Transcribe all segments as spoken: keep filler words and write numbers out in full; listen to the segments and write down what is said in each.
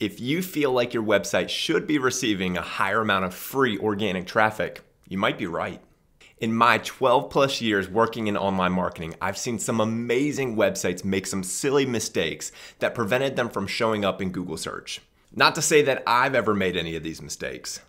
If you feel like your website should be receiving a higher amount of free organic traffic, you might be right. In my twelve plus years working in online marketing, I've seen some amazing websites make some silly mistakes that prevented them from showing up in Google search. Not to say that I've ever made any of these mistakes.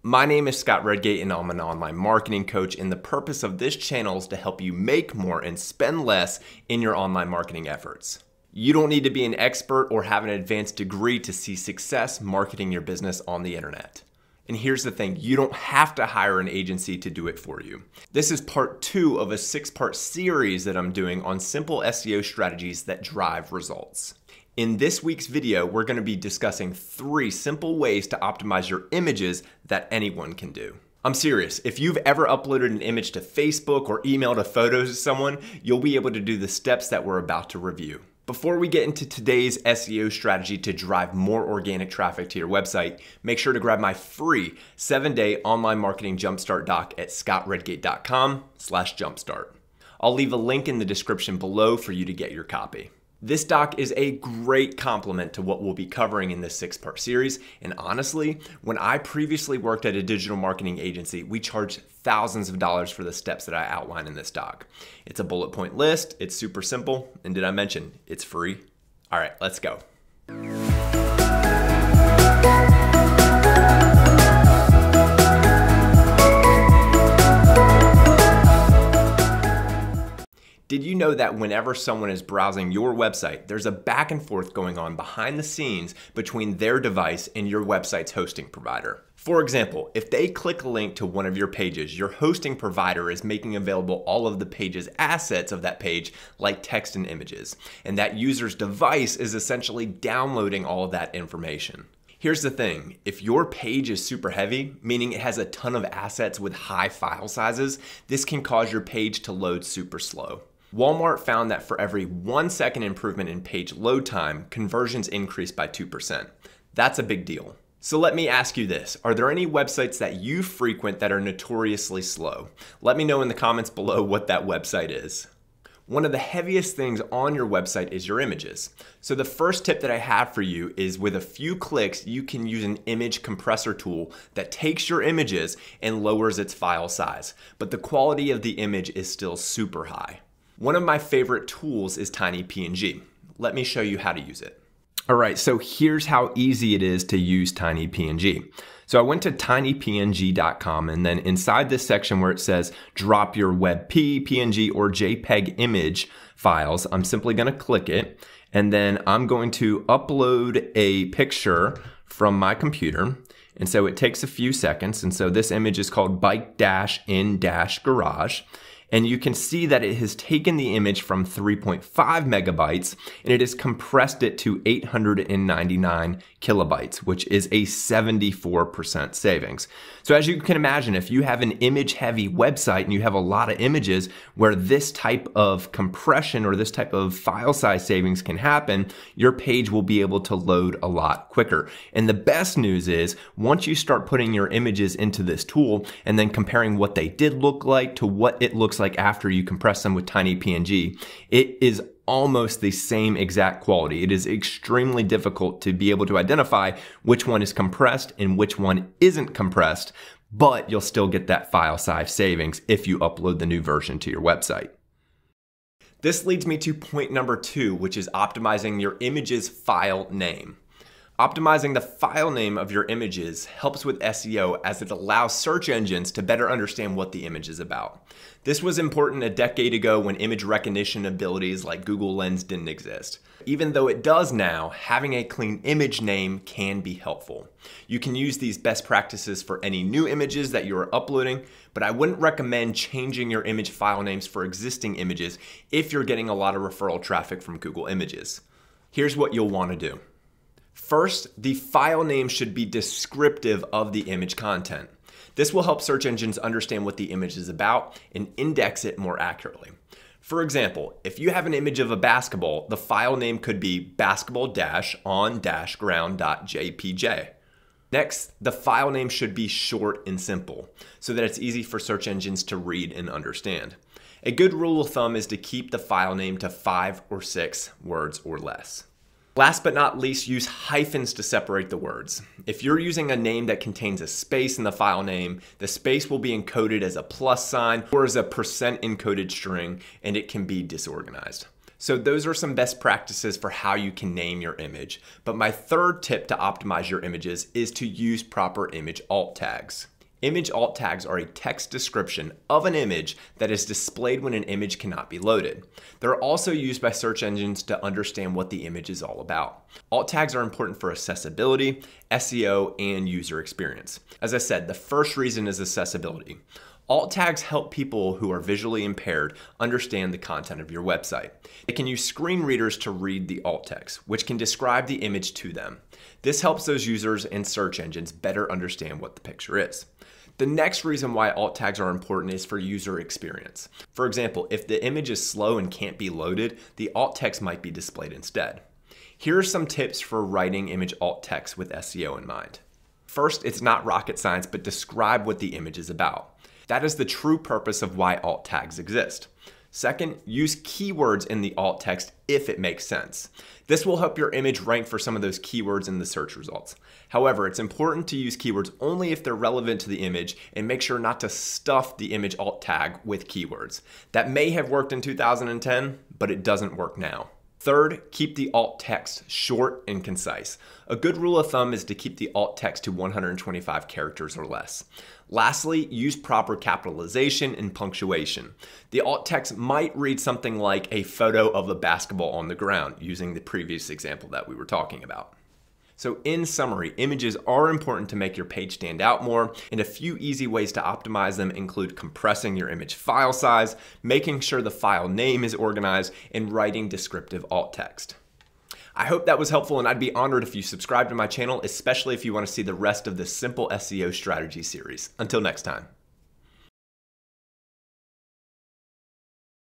My name is Scott Redgate and I'm an online marketing coach, and the purpose of this channel is to help you make more and spend less in your online marketing efforts. You don't need to be an expert or have an advanced degree to see success marketing your business on the internet. And here's the thing, you don't have to hire an agency to do it for you. This is part two of a six-part series that I'm doing on simple S E O strategies that drive results. In this week's video, we're gonna be discussing three simple ways to optimize your images that anyone can do. I'm serious, if you've ever uploaded an image to Facebook or emailed a photo to someone, you'll be able to do the steps that we're about to review. Before we get into today's S E O strategy to drive more organic traffic to your website, make sure to grab my free seven-day online marketing jumpstart doc at scott redgate dot com slash jumpstart. I'll leave a link in the description below for you to get your copy. This doc is a great complement to what we'll be covering in this six-part series, and honestly, when I previously worked at a digital marketing agency, we charged thousands of dollars for the steps that I outline in this doc. It's a bullet point list, it's super simple, and did I mention it's free? All right, let's go. Did you know that whenever someone is browsing your website, there's a back and forth going on behind the scenes between their device and your website's hosting provider? For example, if they click a link to one of your pages, your hosting provider is making available all of the page's assets of that page, like text and images, and that user's device is essentially downloading all of that information. Here's the thing, if your page is super heavy, meaning it has a ton of assets with high file sizes, this can cause your page to load super slow. Walmart found that for every one second improvement in page load time, conversions increased by two percent. That's a big deal. So let me ask you this, are there any websites that you frequent that are notoriously slow? Let me know in the comments below what that website is. One of the heaviest things on your website is your images. So the first tip that I have for you is, with a few clicks, you can use an image compressor tool that takes your images and lowers its file size, but the quality of the image is still super high. One of my favorite tools is TinyPNG. Let me show you how to use it. All right, so here's how easy it is to use TinyPNG. So I went to tiny P N G dot com, and then inside this section where it says drop your WebP, P N G, or JPEG image files, I'm simply gonna click it, and then I'm going to upload a picture from my computer. And so it takes a few seconds, and so this image is called bike-in-garage. And you can see that it has taken the image from three point five megabytes and it has compressed it to eight hundred ninety-nine kilobytes, which is a seventy-four percent savings. So as you can imagine, if you have an image heavy website and you have a lot of images where this type of compression or this type of file size savings can happen, your page will be able to load a lot quicker. And the best news is, once you start putting your images into this tool and then comparing what they did look like to what it looks like after you compress them with TinyPNG, it is almost the same exact quality. It is extremely difficult to be able to identify which one is compressed and which one isn't compressed, but you'll still get that file size savings if you upload the new version to your website. This leads me to point number two, which is optimizing your image's file name. Optimizing the file name of your images helps with S E O, as it allows search engines to better understand what the image is about. This was important a decade ago when image recognition abilities like Google Lens didn't exist. Even though it does now, having a clean image name can be helpful. You can use these best practices for any new images that you are uploading, but I wouldn't recommend changing your image file names for existing images if you're getting a lot of referral traffic from Google Images. Here's what you'll want to do. First, the file name should be descriptive of the image content. This will help search engines understand what the image is about and index it more accurately. For example, if you have an image of a basketball, the file name could be basketball on ground dot J P G. Next, the file name should be short and simple so that it's easy for search engines to read and understand. A good rule of thumb is to keep the file name to five or six words or less. Last but not least, use hyphens to separate the words. If you're using a name that contains a space in the file name, the space will be encoded as a plus sign or as a percent encoded string, and it can be disorganized. So those are some best practices for how you can name your image. But my third tip to optimize your images is to use proper image alt tags. Image alt tags are a text description of an image that is displayed when an image cannot be loaded. They're also used by search engines to understand what the image is all about. Alt tags are important for accessibility, S E O, and user experience. As I said, the first reason is accessibility. Alt tags help people who are visually impaired understand the content of your website. They can use screen readers to read the alt text, which can describe the image to them. This helps those users and search engines better understand what the picture is. The next reason why alt tags are important is for user experience. For example, if the image is slow and can't be loaded, the alt text might be displayed instead. Here are some tips for writing image alt text with S E O in mind. First, it's not rocket science, but describe what the image is about. That is the true purpose of why alt tags exist. Second, use keywords in the alt text if it makes sense. This will help your image rank for some of those keywords in the search results. However, it's important to use keywords only if they're relevant to the image, and make sure not to stuff the image alt tag with keywords. That may have worked in two thousand ten, but it doesn't work now. Third, keep the alt text short and concise. A good rule of thumb is to keep the alt text to one hundred twenty-five characters or less. Lastly, use proper capitalization and punctuation. The alt text might read something like a photo of a basketball on the ground, using the previous example that we were talking about. So in summary, images are important to make your page stand out more, and a few easy ways to optimize them include compressing your image file size, making sure the file name is organized, and writing descriptive alt text. I hope that was helpful, and I'd be honored if you subscribe to my channel, especially if you want to see the rest of this simple S E O strategy series. Until next time.